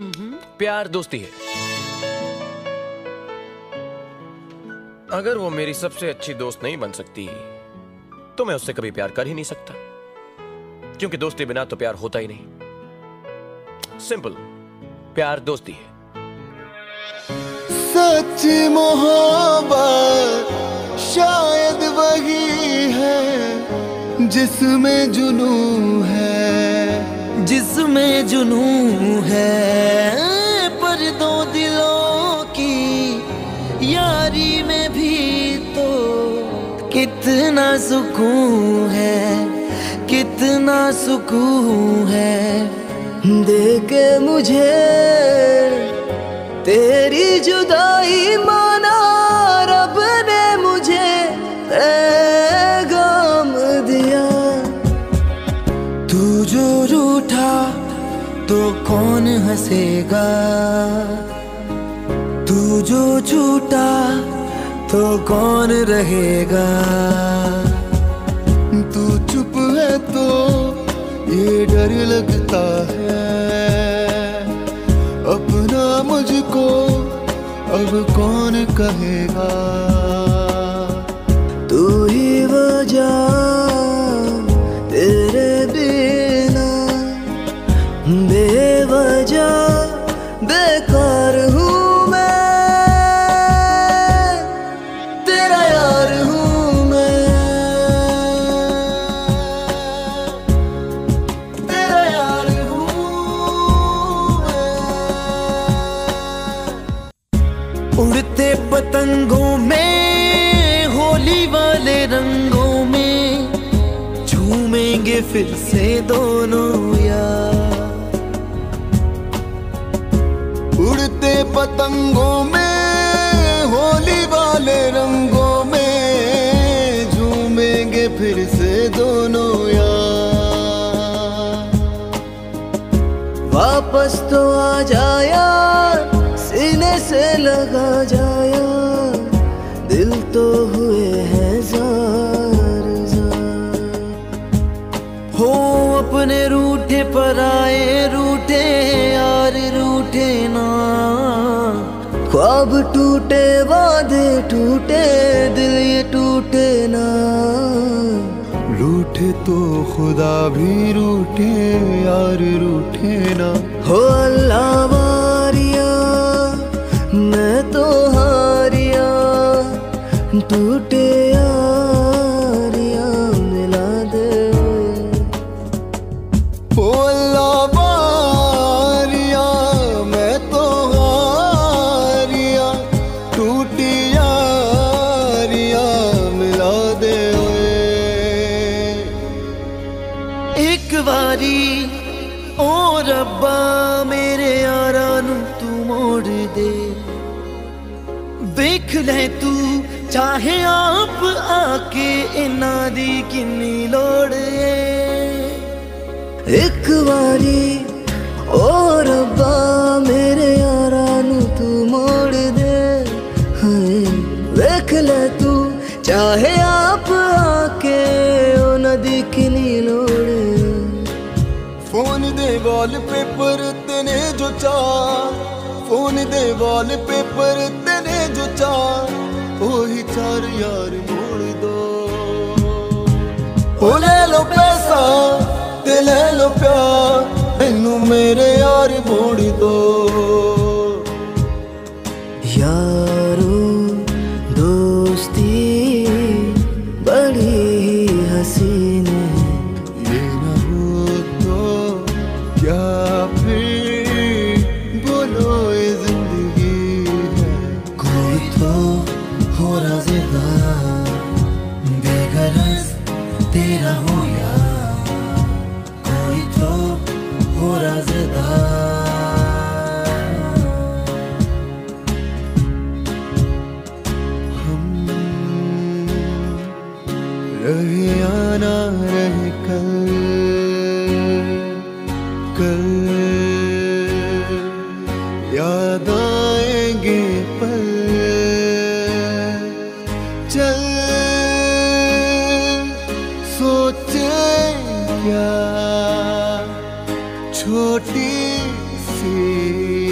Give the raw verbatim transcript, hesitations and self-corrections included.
प्यार दोस्ती है। अगर वो मेरी सबसे अच्छी दोस्त नहीं बन सकती तो मैं उससे कभी प्यार कर ही नहीं सकता, क्योंकि दोस्ती बिना तो प्यार होता ही नहीं। सिंपल, प्यार दोस्ती है। सच्ची मोहब्बत शायद वही है जिसमें जुनून है, जिसमें जुनून है, पर दो दिलों की यारी में भी तो कितना सुकून है, कितना सुकून है। देखे मुझे तेरी जुदाई माना रब ने, मुझे पैगाम दिया। तू जो रूठा तो कौन हंसेगा, तू जो झूठा तो कौन रहेगा। तू चुप है तो ये डर लगता है, अपना मुझको अब कौन कहेगा। तू ही वजह तेरे बिना बेवजह बेकार हूँ मैं, तेरा यार हूँ मैं, तेरा यार पतंगों में होली वाले रंगों में झूमेंगे फिर से दोनों यार। उड़ते पतंगों में होली वाले रंगों में झूमेंगे फिर से दोनों यार। वापस तो आ जाया, सीने से लगा जाया, दिल तो हुए हैं जार जार। हो अपने रूठे पर आए रूठे यार रूठे ना, ख्वाब टूटे वादे टूटे दिल ये टूटे ना। रूठे तो खुदा भी रूठे यार रूठे ना। हो अल्लाह वारियां मैं तो हारियां, टूटे यारियां मिला दे। ओ अल्लाह वारियां मैं तो हारियां, टूटी यारियां मिला दे। एक वारी ओ रब्बा मेरे यारा नू तू मोड़ दे, देख ले तू चाहे आप आके इना दी किन्नी लोड़ है। एक बारी ओ रब्बा मेरे यारा नू तू मोड़ दे, देख ले तू चाहे आप आके ओ ना दी किन्नी लोड़ है। फोन दे वॉलपेपर तेने जो चाह, फोन दे वॉलपेपर तेने जो चाह, वही चार यार मोड़ दो। ओ ले लो पैसा ते ले लो प्यार, मैनू मेरे यार मोड़ दो। यारो दोस्ती बड़ी ही हसीन है, ये ना हो तो क्या फिर बोलो ये जिंदगी है। कोई तो हो रज़ेदार बेगरज तेरा हो यार, कोई तो हो रज़ेदार। हम रहे आना रहे कल, कल याद आएंगे पल। सोचे क्या छोटी सी।